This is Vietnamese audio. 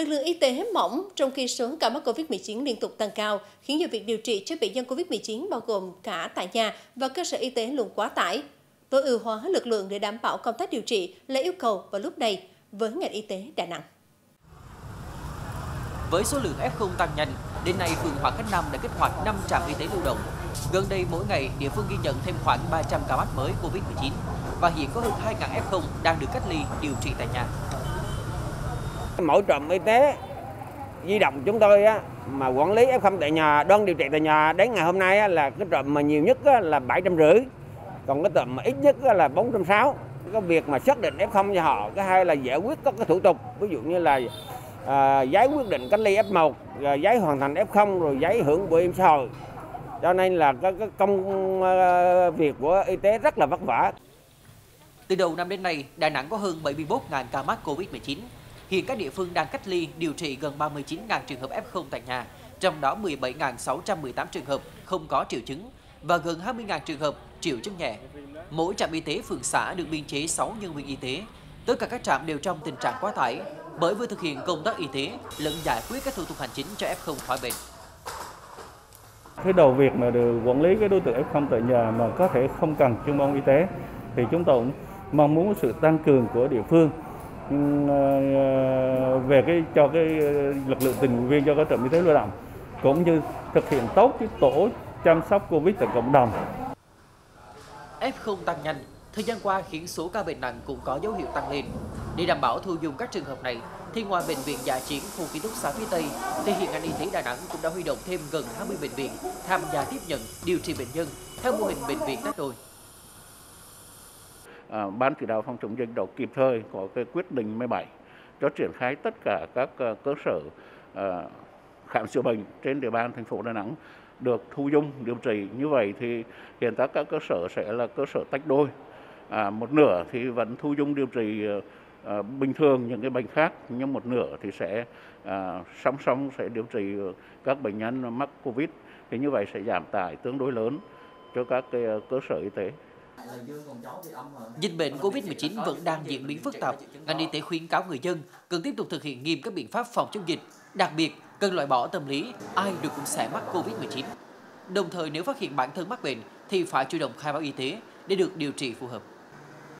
Lực lượng y tế mỏng trong khi số ca mắc COVID-19 liên tục tăng cao, khiến nhiều việc điều trị cho bệnh nhân COVID-19 bao gồm cả tại nhà và cơ sở y tế luôn quá tải. Tối ưu hóa lực lượng để đảm bảo công tác điều trị là yêu cầu vào lúc này với ngành y tế Đà Nẵng. Với số lượng F0 tăng nhanh, đến nay phường Hòa Khánh Nam đã kích hoạt 5 trạm y tế lưu động. Gần đây mỗi ngày địa phương ghi nhận thêm khoảng 300 ca mắc mới COVID-19 và hiện có hơn 2.000 F0 đang được cách ly điều trị tại nhà. Mỗi trạm y tế di động chúng tôi mà quản lý F0 tại nhà, đơn điều trị tại nhà đến ngày hôm nay là cái trạm mà nhiều nhất là 750, còn cái trạm mà ít nhất là 460. Cái việc mà xác định F0 cho họ, cái hai là giải quyết các cái thủ tục, ví dụ như là giấy quyết định cách ly F1, rồi giấy hoàn thành F0, rồi giấy hưởng bảo hiểm xã hội. Cho nên là cái công việc của y tế rất là vất vả. Từ đầu năm đến nay, Đà Nẵng có hơn 71.000 ca mắc COVID-19. Hiện các địa phương đang cách ly điều trị gần 39.000 trường hợp F0 tại nhà, trong đó 17.618 trường hợp không có triệu chứng và gần 20.000 trường hợp triệu chứng nhẹ. Mỗi trạm y tế phường xã được biên chế 6 nhân viên y tế. Tất cả các trạm đều trong tình trạng quá tải, bởi vừa thực hiện công tác y tế lẫn giải quyết các thủ tục hành chính cho F0 khỏi bệnh. Cái đầu việc mà được quản lý cái đối tượng F0 tại nhà mà có thể không cần chuyên môn y tế thì chúng tôi cũng mong muốn sự tăng cường của địa phương về cho lực lượng tình nguyện viên cho các trạm y tế lưu động, cũng như thực hiện tốt cái tổ chăm sóc Covid tại cộng đồng. F0 tăng nhanh thời gian qua khiến số ca bệnh nặng cũng có dấu hiệu tăng lên. Để đảm bảo thu dung các trường hợp này, thì ngoài bệnh viện dã chiến khu ký túc xá phía Tây, thì hiện ngành y tế Đà Nẵng cũng đã huy động thêm gần 20 bệnh viện tham gia tiếp nhận điều trị bệnh nhân theo mô hình bệnh viện tách đôi. Ban chỉ đạo phòng chống dịch đậu kịp thời có cái quyết định 17 cho triển khai tất cả các cơ sở khám chữa bệnh trên địa bàn thành phố Đà Nẵng được thu dung điều trị. Như vậy thì hiện tại các cơ sở sẽ là cơ sở tách đôi, một nửa thì vẫn thu dung điều trị bình thường những cái bệnh khác, nhưng một nửa thì sẽ song song sẽ điều trị các bệnh nhân mắc Covid. Thì như vậy sẽ giảm tải tương đối lớn cho các cái cơ sở y tế. Dịch bệnh Covid-19 vẫn đang diễn biến phức tạp, ngành y tế khuyến cáo người dân cần tiếp tục thực hiện nghiêm các biện pháp phòng chống dịch, đặc biệt cần loại bỏ tâm lý ai được cũng sẽ mắc Covid-19. Đồng thời nếu phát hiện bản thân mắc bệnh thì phải chủ động khai báo y tế để được điều trị phù hợp.